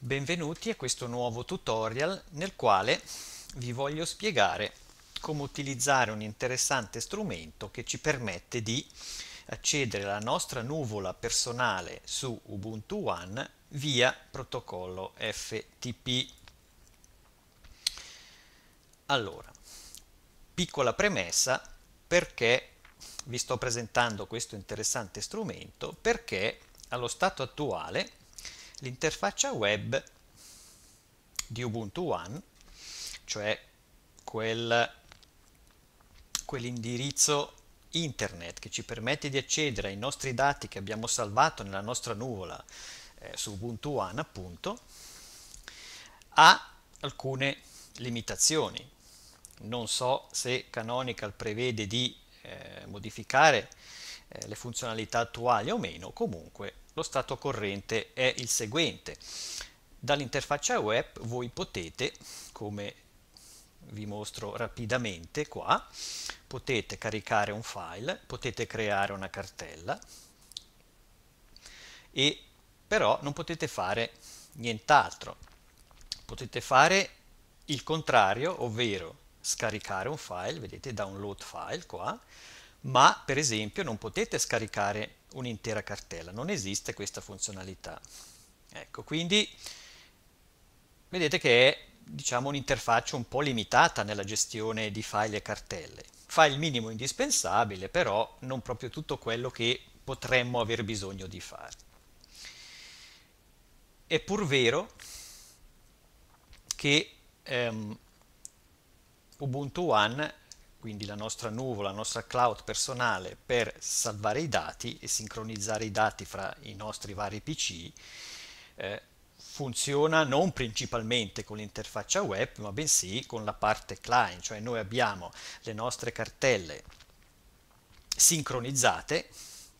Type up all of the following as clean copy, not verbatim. Benvenuti a questo nuovo tutorial nel quale vi voglio spiegare come utilizzare un interessante strumento che ci permette di accedere alla nostra nuvola personale su Ubuntu One via protocollo FTP. Allora, piccola premessa, perché vi sto presentando questo interessante strumento? Perché allo stato attuale l'interfaccia web di Ubuntu One, cioè quell'indirizzo internet che ci permette di accedere ai nostri dati che abbiamo salvato nella nostra nuvola su Ubuntu One appunto, ha alcune limitazioni. Non so se Canonical prevede di modificare le funzionalità attuali o meno, comunque lo stato corrente è il seguente. Dall'interfaccia web voi potete, come vi mostro rapidamente qua, potete caricare un file, potete creare una cartella, e però non potete fare nient'altro. Potete fare il contrario, ovvero scaricare un file, vedete download file qua, ma per esempio non potete scaricare un'intera cartella, non esiste questa funzionalità. Ecco, quindi vedete che è, diciamo, un'interfaccia un po' limitata nella gestione di file e cartelle. Fa il minimo indispensabile, però non proprio tutto quello che potremmo aver bisogno di fare. È pur vero che Ubuntu One, quindi la nostra nuvola, la nostra cloud personale per salvare i dati e sincronizzare i dati fra i nostri vari PC, funziona non principalmente con l'interfaccia web, ma bensì con la parte client, cioè noi abbiamo le nostre cartelle sincronizzate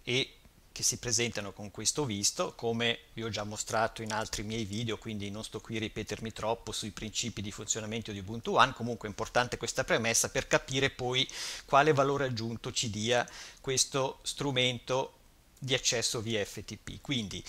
e che si presentano con questo visto, come vi ho già mostrato in altri miei video, quindi non sto qui a ripetermi troppo sui principi di funzionamento di Ubuntu One. Comunque è importante questa premessa per capire poi quale valore aggiunto ci dia questo strumento di accesso via FTP. Quindi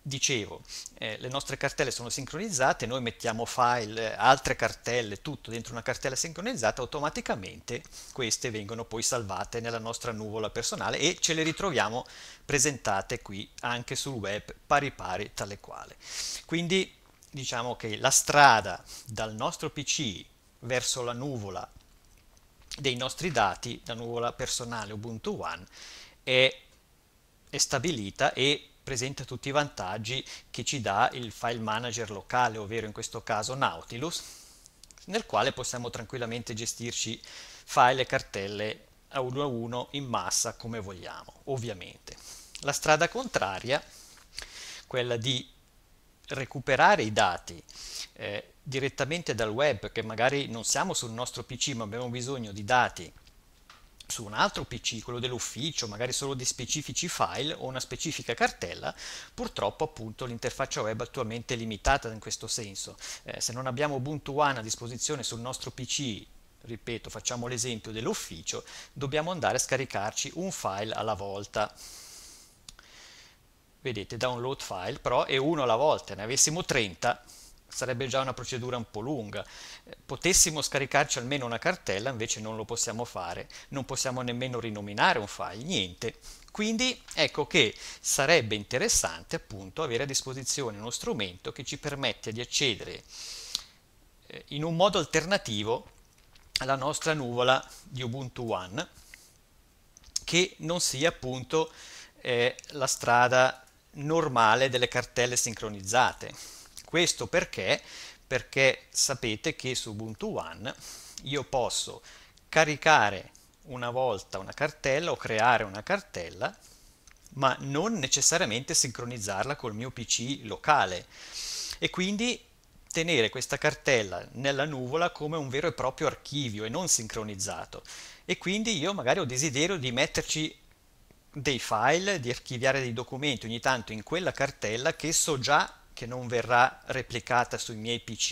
dicevo, le nostre cartelle sono sincronizzate, noi mettiamo file, altre cartelle, tutto dentro una cartella sincronizzata, automaticamente queste vengono poi salvate nella nostra nuvola personale e ce le ritroviamo presentate qui anche sul web pari pari tale quale. Quindi diciamo che la strada dal nostro PC verso la nuvola dei nostri dati, la nuvola personale Ubuntu One, è stabilita e presenta tutti i vantaggi che ci dà il file manager locale, ovvero in questo caso Nautilus, nel quale possiamo tranquillamente gestirci file e cartelle a uno in massa come vogliamo, ovviamente. La strada contraria, quella di recuperare i dati direttamente dal web, che magari non siamo sul nostro PC ma abbiamo bisogno di dati su un altro PC, quello dell'ufficio, magari solo di specifici file o una specifica cartella, purtroppo appunto l'interfaccia web attualmente è limitata in questo senso. Se non abbiamo Ubuntu One a disposizione sul nostro PC, ripeto, facciamo l'esempio dell'ufficio, dobbiamo andare a scaricarci un file alla volta. Vedete, download file, però è uno alla volta, ne avessimo 30, sarebbe già una procedura un po' lunga. Potessimo scaricarci almeno una cartella, invece non lo possiamo fare, non possiamo nemmeno rinominare un file, niente. Quindi ecco che sarebbe interessante appunto avere a disposizione uno strumento che ci permette di accedere in un modo alternativo alla nostra nuvola di Ubuntu One, che non sia appunto la strada normale delle cartelle sincronizzate. Questo perché? Perché sapete che su Ubuntu One io posso caricare una volta una cartella o creare una cartella, ma non necessariamente sincronizzarla col mio PC locale e quindi tenere questa cartella nella nuvola come un vero e proprio archivio e non sincronizzato. E quindi io magari ho desiderio di metterci dei file, di archiviare dei documenti ogni tanto in quella cartella che so già che non verrà replicata sui miei PC,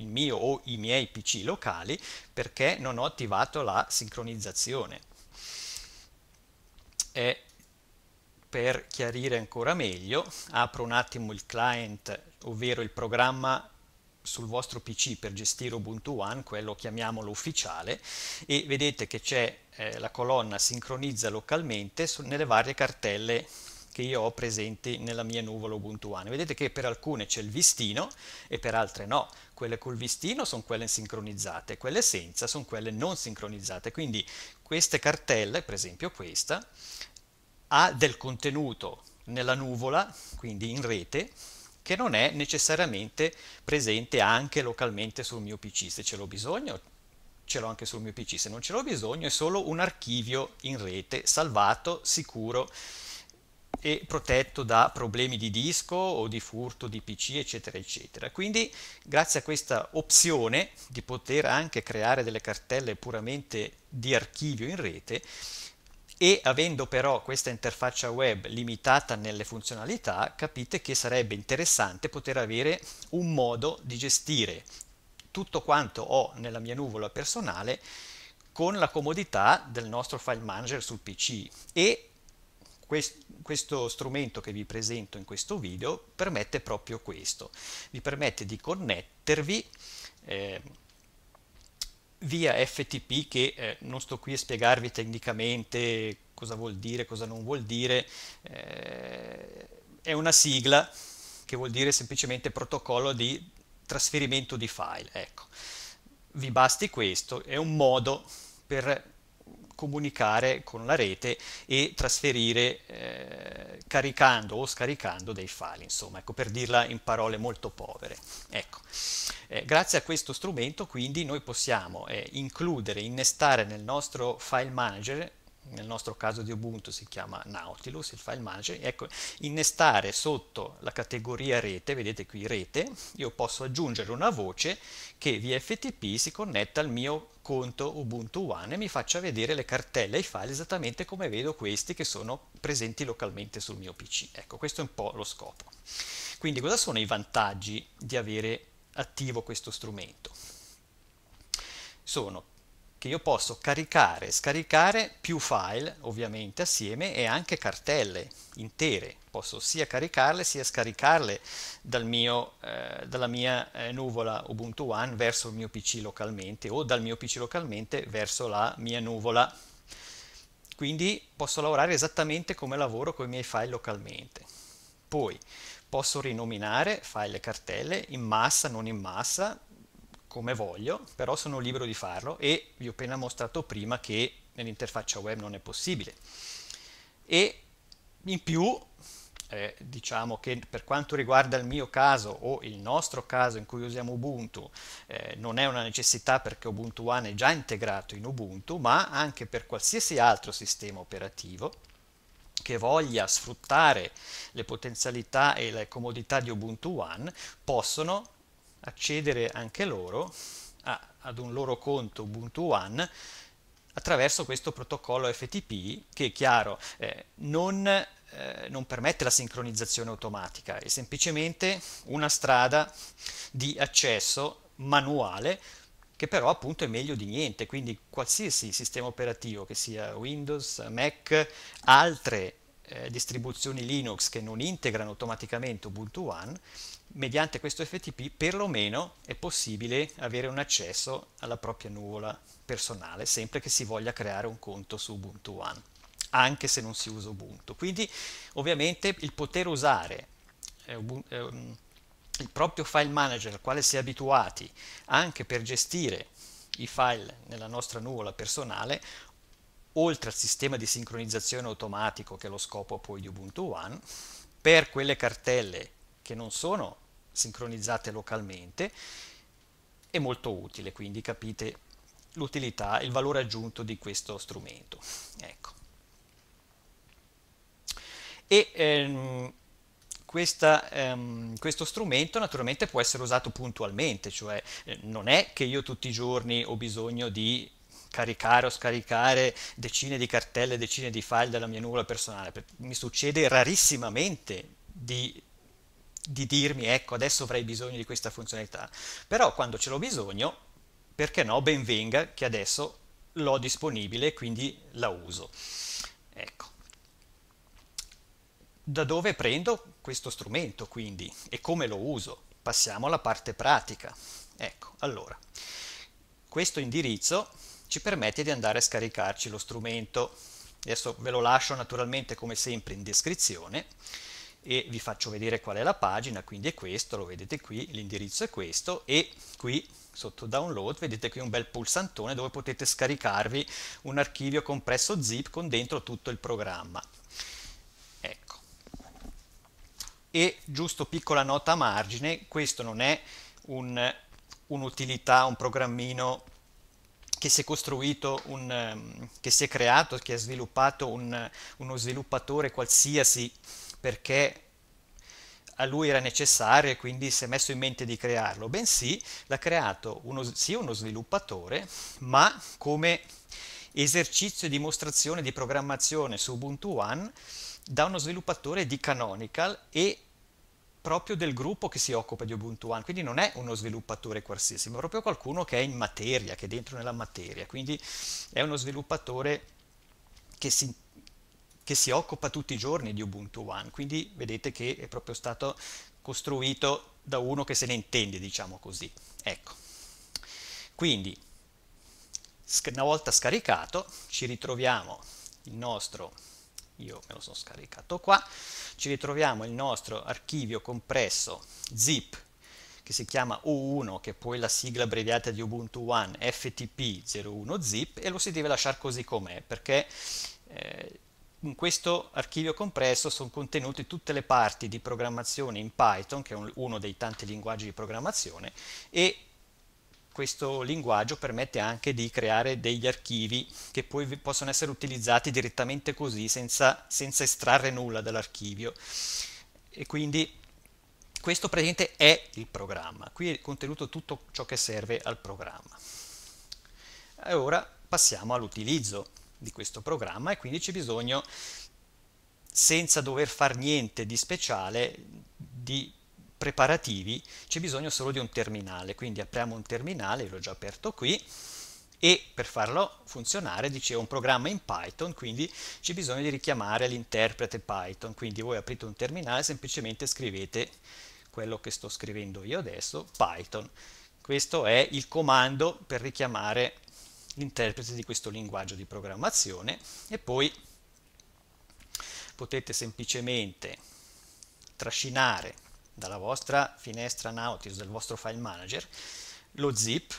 il mio o i miei PC locali, perché non ho attivato la sincronizzazione. per chiarire ancora meglio, apro un attimo il client, ovvero il programma sul vostro PC per gestire Ubuntu One, quello chiamiamolo ufficiale, e vedete che c'è la colonna sincronizza localmente nelle varie cartelle che io ho presenti nella mia nuvola Ubuntu One. Vedete che per alcune c'è il listino e per altre no. Quelle col listino sono quelle sincronizzate, quelle senza sono quelle non sincronizzate. Quindi queste cartelle, per esempio questa, ha del contenuto nella nuvola, quindi in rete, che non è necessariamente presente anche localmente sul mio PC. Se ce l'ho bisogno, ce l'ho anche sul mio PC. Se non ce l'ho bisogno, è solo un archivio in rete, salvato, sicuro, e protetto da problemi di disco o di furto di PC, eccetera eccetera. Quindi grazie a questa opzione di poter anche creare delle cartelle puramente di archivio in rete, e avendo però questa interfaccia web limitata nelle funzionalità, capite che sarebbe interessante poter avere un modo di gestire tutto quanto ho nella mia nuvola personale con la comodità del nostro file manager sul PC. E questo strumento che vi presento in questo video permette proprio questo, vi permette di connettervi via FTP, che non sto qui a spiegarvi tecnicamente cosa vuol dire, cosa non vuol dire, è una sigla che vuol dire semplicemente protocollo di trasferimento di file, ecco. Vi basti questo, è un modo per comunicare con la rete e trasferire caricando o scaricando dei file, insomma, ecco, per dirla in parole molto povere. Ecco. Grazie a questo strumento quindi noi possiamo includere, innestare nel nostro file manager, nel nostro caso di Ubuntu si chiama Nautilus il file manager, ecco, innestare sotto la categoria rete, vedete qui rete, io posso aggiungere una voce che via FTP si connetta al mio conto Ubuntu One e mi faccia vedere le cartelle e i file esattamente come vedo questi che sono presenti localmente sul mio PC. Ecco, questo è un po' lo scopo. Quindi cosa sono i vantaggi di avere attivo questo strumento? Sono che io posso caricare e scaricare più file, ovviamente assieme, e anche cartelle intere, posso sia caricarle sia scaricarle dalla mia nuvola Ubuntu One verso il mio PC localmente, o dal mio PC localmente verso la mia nuvola. Quindi posso lavorare esattamente come lavoro con i miei file localmente. Poi posso rinominare file e cartelle in massa, non in massa, come voglio, però sono libero di farlo, e vi ho appena mostrato prima che nell'interfaccia web non è possibile. E in più, diciamo che per quanto riguarda il mio caso o il nostro caso in cui usiamo Ubuntu, non è una necessità perché Ubuntu One è già integrato in Ubuntu, ma anche per qualsiasi altro sistema operativo che voglia sfruttare le potenzialità e le comodità di Ubuntu One, possono accedere anche loro ad un loro conto Ubuntu One attraverso questo protocollo FTP, che è chiaro, non permette la sincronizzazione automatica, è semplicemente una strada di accesso manuale che però appunto è meglio di niente. Quindi qualsiasi sistema operativo, che sia Windows, Mac, altre distribuzioni Linux che non integrano automaticamente Ubuntu One, mediante questo FTP perlomeno è possibile avere un accesso alla propria nuvola personale, sempre che si voglia creare un conto su Ubuntu One, anche se non si usa Ubuntu. Quindi ovviamente il poter usare il proprio file manager al quale si è abituati anche per gestire i file nella nostra nuvola personale, oltre al sistema di sincronizzazione automatico che è lo scopo poi di Ubuntu One, per quelle cartelle che non sono sincronizzate localmente, è molto utile. Quindi capite l'utilità, il valore aggiunto di questo strumento. Ecco. E questo strumento naturalmente può essere usato puntualmente, cioè non è che io tutti i giorni ho bisogno di caricare o scaricare decine di cartelle, decine di file dalla mia nuvola personale. Mi succede rarissimamente di dirmi ecco adesso avrei bisogno di questa funzionalità, però quando ce l'ho bisogno, perché no, ben venga che adesso l'ho disponibile, quindi la uso. Ecco. Da dove prendo questo strumento quindi e come lo uso? Passiamo alla parte pratica. Ecco, allora, questo indirizzo ci permette di andare a scaricarci lo strumento. Adesso ve lo lascio naturalmente come sempre in descrizione e vi faccio vedere qual è la pagina, quindi è questo, lo vedete qui, l'indirizzo è questo e qui sotto download vedete qui un bel pulsantone dove potete scaricarvi un archivio compresso zip con dentro tutto il programma. Ecco. E giusto piccola nota a margine, questo non è un'utilità, un programmino che si è costruito, che si è creato, che ha sviluppato uno sviluppatore qualsiasi perché a lui era necessario e quindi si è messo in mente di crearlo, bensì l'ha creato uno sviluppatore, ma come esercizio e dimostrazione di programmazione su Ubuntu One da uno sviluppatore di Canonical e proprio del gruppo che si occupa di Ubuntu One, quindi non è uno sviluppatore qualsiasi, ma proprio qualcuno che è in materia, che è dentro nella materia, quindi è uno sviluppatore che si occupa tutti i giorni di Ubuntu One, quindi vedete che è proprio stato costruito da uno che se ne intende, diciamo così. Ecco, quindi una volta scaricato ci ritroviamo il nostro... Io me lo sono scaricato qua, ci ritroviamo il nostro archivio compresso zip che si chiama U1, che è poi la sigla abbreviata di Ubuntu One, FTP01zip, e lo si deve lasciare così com'è, perché in questo archivio compresso sono contenute tutte le parti di programmazione in Python, che è uno dei tanti linguaggi di programmazione, e questo linguaggio permette anche di creare degli archivi che poi possono essere utilizzati direttamente così, senza estrarre nulla dall'archivio. E quindi questo praticamente è il programma. Qui è contenuto tutto ciò che serve al programma. E ora passiamo all'utilizzo di questo programma e quindi c'è bisogno, senza dover fare niente di speciale, di preparativi, c'è bisogno solo di un terminale, quindi apriamo un terminale, l'ho già aperto qui, e per farlo funzionare, dicevo, un programma in Python, quindi c'è bisogno di richiamare l'interprete Python, quindi voi aprite un terminale, semplicemente scrivete quello che sto scrivendo io adesso, Python, questo è il comando per richiamare l'interprete di questo linguaggio di programmazione, e poi potete semplicemente trascinare dalla vostra finestra Nautilus, del vostro file manager, lo zip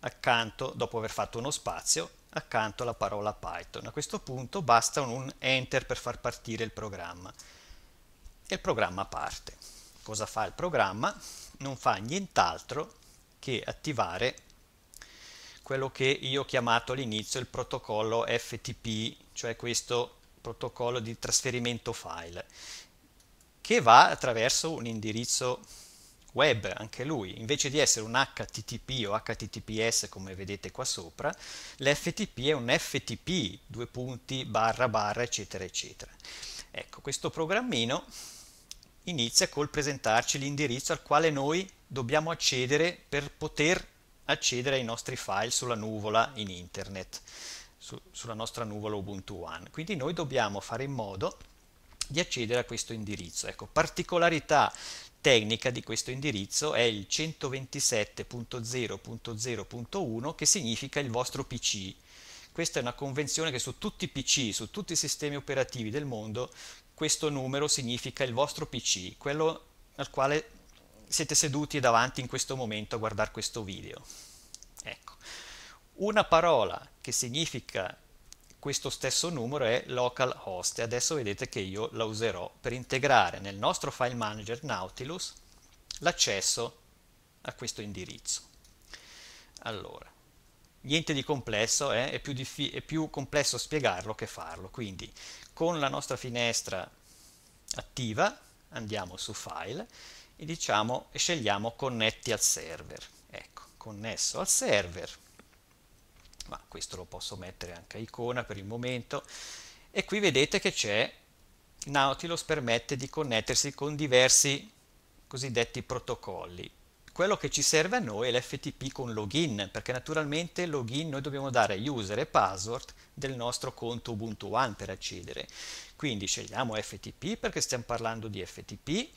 accanto, dopo aver fatto uno spazio, accanto alla parola Python. A questo punto basta un enter per far partire il programma. E il programma parte. Cosa fa il programma? Non fa nient'altro che attivare quello che io ho chiamato all'inizio il protocollo FTP, cioè questo protocollo di trasferimento file, che va attraverso un indirizzo web, anche lui. Invece di essere un HTTP o HTTPS, come vedete qua sopra, l'FTP è un FTP, // eccetera, eccetera. Ecco, questo programmino inizia col presentarci l'indirizzo al quale noi dobbiamo accedere per poter accedere ai nostri file sulla nuvola in internet, sulla nostra nuvola Ubuntu One. Quindi noi dobbiamo fare in modo di accedere a questo indirizzo. Ecco, particolarità tecnica di questo indirizzo è il 127.0.0.1, che significa il vostro PC. Questa è una convenzione che su tutti i PC, su tutti i sistemi operativi del mondo, questo numero significa il vostro PC, quello al quale siete seduti davanti in questo momento a guardare questo video. Ecco. Una parola che significa questo stesso numero è localhost, e adesso vedete che io la userò per integrare nel nostro file manager Nautilus l'accesso a questo indirizzo. Allora, niente di complesso, è più complesso spiegarlo che farlo, quindi con la nostra finestra attiva andiamo su file e diciamo e scegliamo connetti al server. Ecco, connesso al server, ma questo lo posso mettere anche a icona per il momento, e qui vedete che c'è Nautilus permette di connettersi con diversi cosiddetti protocolli. quello che ci serve a noi è l'FTP con login, perché naturalmente login noi dobbiamo dare user e password del nostro conto Ubuntu One per accedere. Quindi scegliamo FTP perché stiamo parlando di FTP,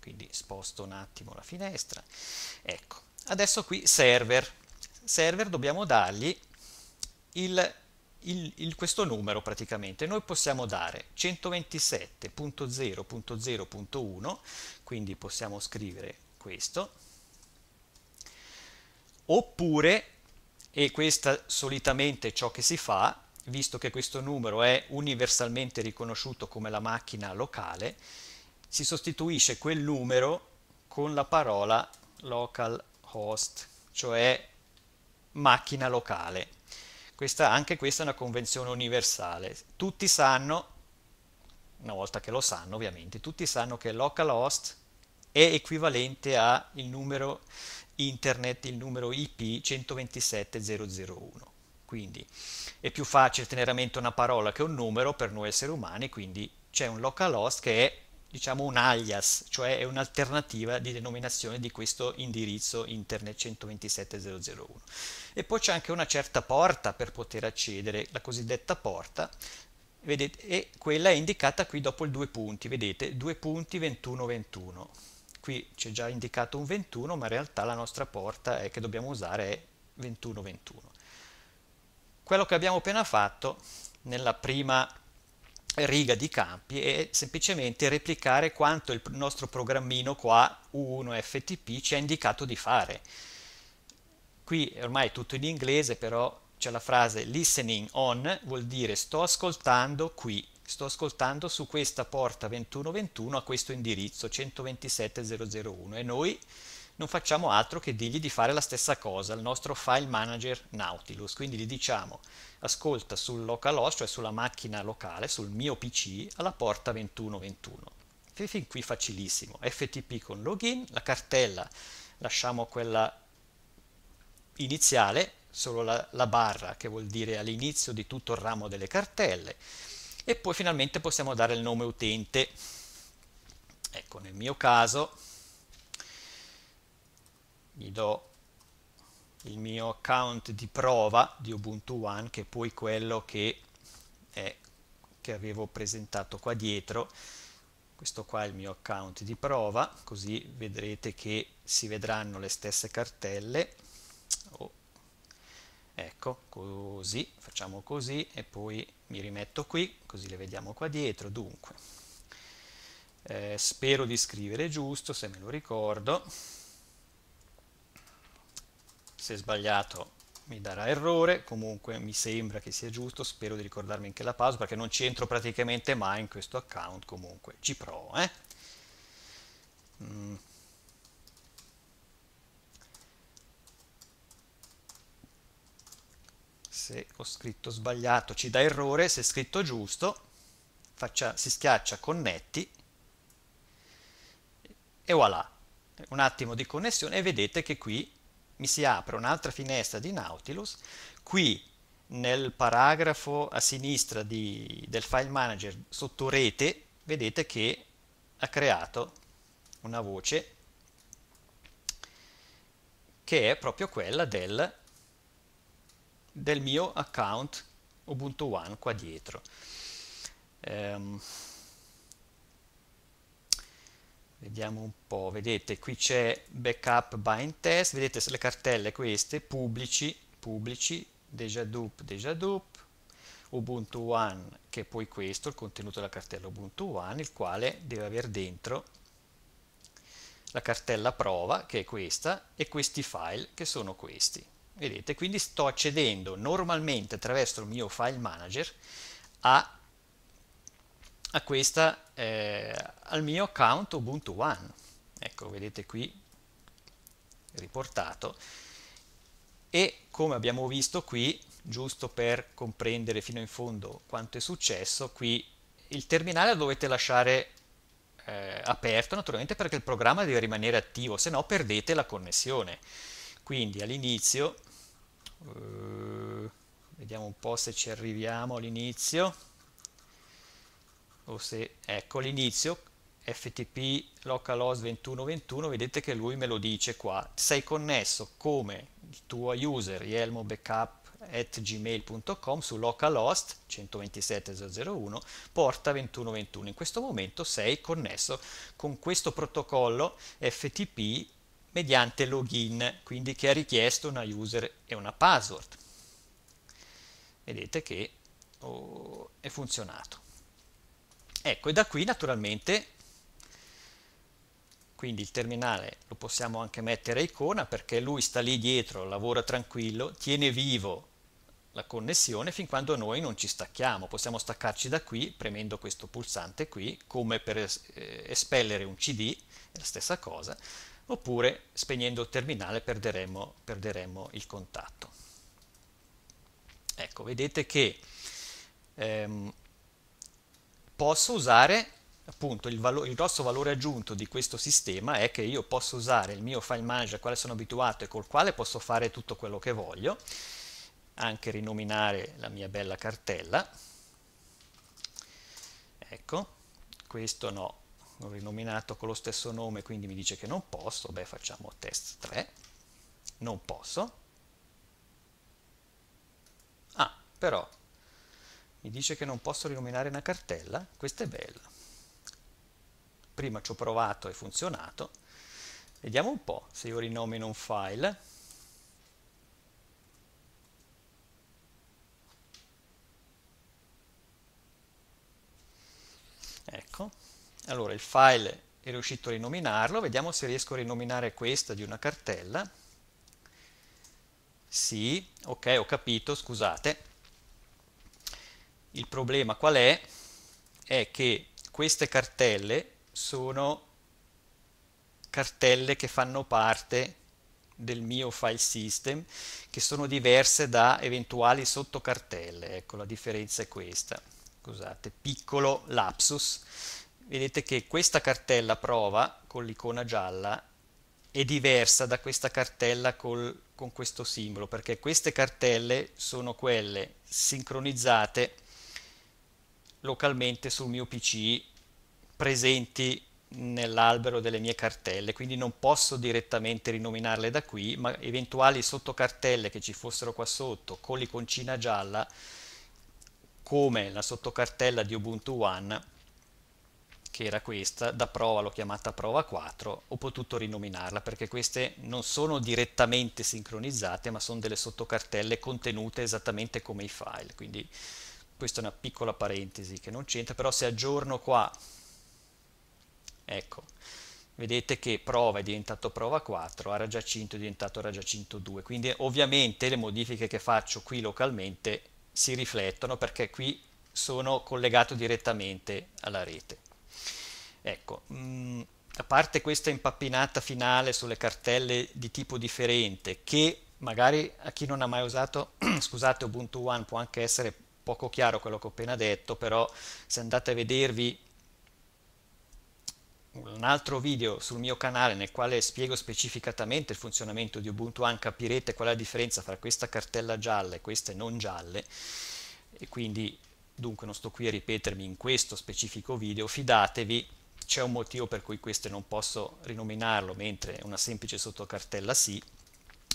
quindi sposto un attimo la finestra. Ecco, adesso qui server. Server dobbiamo dargli questo numero praticamente. Noi possiamo dare 127.0.0.1, quindi possiamo scrivere questo. Oppure, e questo solitamente è ciò che si fa, visto che questo numero è universalmente riconosciuto come la macchina locale, si sostituisce quel numero con la parola localhost, cioè macchina locale. Anche questa è una convenzione universale. Tutti sanno, una volta che lo sanno ovviamente, tutti sanno che localhost è equivalente al numero internet, il numero IP 127.0.0.1. Quindi è più facile tenere a mente una parola che un numero per noi esseri umani, quindi c'è un localhost che è, diciamo, un alias, cioè è un'alternativa di denominazione di questo indirizzo internet 127.0.0.1. E poi c'è anche una certa porta per poter accedere, la cosiddetta porta, vedete, e quella è indicata qui dopo il 2 punti, vedete, 2 punti 21 21. Qui c'è già indicato un 21, ma in realtà la nostra porta che dobbiamo usare è 21 21. Quello che abbiamo appena fatto nella prima riga di campi è semplicemente replicare quanto il nostro programmino qua U1FTP ci ha indicato di fare. Qui ormai è tutto in inglese, però c'è la frase listening on, vuol dire sto ascoltando qui. Sto ascoltando su questa porta 2121 a questo indirizzo 127.0.0.1 e noi non facciamo altro che dirgli di fare la stessa cosa al nostro file manager Nautilus. Quindi gli diciamo ascolta sul localhost, cioè sulla macchina locale, sul mio PC, alla porta 2121. Fin qui facilissimo. FTP con login, la cartella lasciamo quella iniziale, solo la barra che vuol dire all'inizio di tutto il ramo delle cartelle. E poi finalmente possiamo dare il nome utente. Ecco, nel mio caso gli do il mio account di prova di Ubuntu One, che è poi quello che avevo presentato qua dietro. Questo qua è il mio account di prova, così vedrete che si vedranno le stesse cartelle. Ecco, così, facciamo così e poi mi rimetto qui, così le vediamo qua dietro. Dunque, spero di scrivere giusto, se me lo ricordo. Se è sbagliato mi darà errore, comunque mi sembra che sia giusto, spero di ricordarmi anche la password, perché non c'entro praticamente mai in questo account, comunque ci provo. Se ho scritto sbagliato ci dà errore, se è scritto giusto si schiaccia connetti e voilà, un attimo di connessione e vedete che qui mi si apre un'altra finestra di Nautilus. Qui nel paragrafo a sinistra del file manager sotto rete vedete che ha creato una voce che è proprio quella del mio account Ubuntu One qua dietro. Vediamo un po', vedete qui c'è backup bind test, vedete le cartelle queste, pubblici, deja dup, Ubuntu One, che è poi questo, il contenuto della cartella Ubuntu One, il quale deve avere dentro la cartella prova, che è questa, e questi file, che sono questi. Vedete, quindi sto accedendo normalmente attraverso il mio file manager al mio account Ubuntu One. Ecco, vedete qui riportato. E come abbiamo visto qui, giusto per comprendere fino in fondo quanto è successo, qui il terminale lo dovete lasciare aperto naturalmente, perché il programma deve rimanere attivo, se no perdete la connessione. Quindi all'inizio, vediamo un po' se ci arriviamo all'inizio, ecco all'inizio FTP localhost 2121, vedete che lui me lo dice qua, sei connesso come il tuo user yelmobackup@gmail.com su localhost 127.0.0.1 porta 2121, in questo momento sei connesso con questo protocollo FTP mediante login, quindi che ha richiesto una user e una password. Vedete che è funzionato. Ecco, e da qui naturalmente, quindi il terminale lo possiamo anche mettere a icona perché lui sta lì dietro, lavora tranquillo, tiene vivo la connessione fin quando noi non ci stacchiamo. Possiamo staccarci da qui premendo questo pulsante qui, come per espellere un CD, è la stessa cosa, oppure spegnendo il terminale perderemo il contatto. Ecco, vedete che posso usare, appunto, il grosso valore aggiunto di questo sistema è che io posso usare il mio file manager al quale sono abituato e col quale posso fare tutto quello che voglio, anche rinominare la mia bella cartella. Ecco, questo no, l'ho rinominato con lo stesso nome, quindi mi dice che non posso. Beh, facciamo test 3, non posso. Ah, però mi dice che non posso rinominare una cartella, questo è bello. Prima ci ho provato e funzionato. Vediamo un po' se io rinomino un file. Ecco, allora il file è riuscito a rinominarlo, vediamo se riesco a rinominare questa di una cartella. Sì, ok, ho capito, scusate. Il problema qual è? È che queste cartelle sono cartelle che fanno parte del mio file system, che sono diverse da eventuali sottocartelle. Ecco, la differenza è questa. Scusate, piccolo lapsus. Vedete che questa cartella prova con l'icona gialla è diversa da questa cartella con questo simbolo, perché queste cartelle sono quelle sincronizzate localmente sul mio PC, presenti nell'albero delle mie cartelle, quindi non posso direttamente rinominarle da qui, ma eventuali sottocartelle che ci fossero qua sotto con l'iconcina gialla, come la sottocartella di Ubuntu One, che era questa, da prova l'ho chiamata prova 4, ho potuto rinominarla perché queste non sono direttamente sincronizzate, ma sono delle sottocartelle contenute esattamente come i file, quindi questa è una piccola parentesi che non c'entra, però se aggiorno qua, ecco, vedete che prova è diventato prova 4, arragia 5 è diventato arragia 102, quindi ovviamente le modifiche che faccio qui localmente si riflettono perché qui sono collegato direttamente alla rete. Ecco, a parte questa impappinata finale sulle cartelle di tipo differente, che magari a chi non ha mai usato, scusate, Ubuntu One può anche essere poco chiaro quello che ho appena detto, però se andate a vedervi un altro video sul mio canale nel quale spiego specificatamente il funzionamento di Ubuntu One, capirete qual è la differenza tra questa cartella gialla e queste non gialle, e quindi dunque non sto qui a ripetermi in questo specifico video, fidatevi, c'è un motivo per cui queste non posso rinominarlo, mentre una semplice sottocartella sì,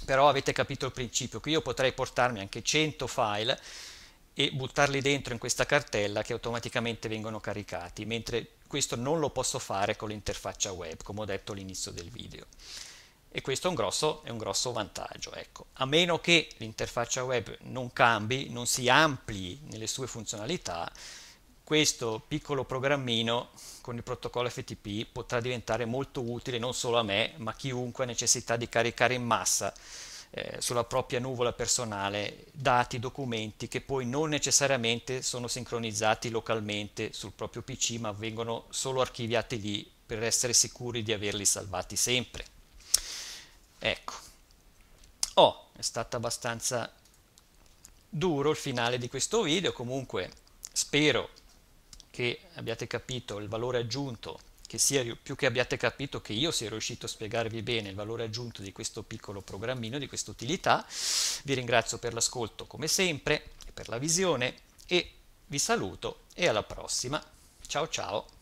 però avete capito il principio, qui io potrei portarmi anche 100 file e buttarli dentro in questa cartella che automaticamente vengono caricati, mentre questo non lo posso fare con l'interfaccia web, come ho detto all'inizio del video. E questo è un grosso vantaggio, ecco. A meno che l'interfaccia web non cambi, non si ampli nelle sue funzionalità, questo piccolo programmino con il protocollo FTP potrà diventare molto utile non solo a me, ma a chiunque ha necessità di caricare in massa sulla propria nuvola personale dati, documenti che poi non necessariamente sono sincronizzati localmente sul proprio PC, ma vengono solo archiviati lì per essere sicuri di averli salvati sempre. Ecco, è stato abbastanza duro il finale di questo video, comunque spero che abbiate capito il valore aggiunto, più che abbiate capito che io sia riuscito a spiegarvi bene il valore aggiunto di questo piccolo programmino, di questa utilità. Vi ringrazio per l'ascolto come sempre e per la visione e vi saluto e alla prossima. Ciao ciao!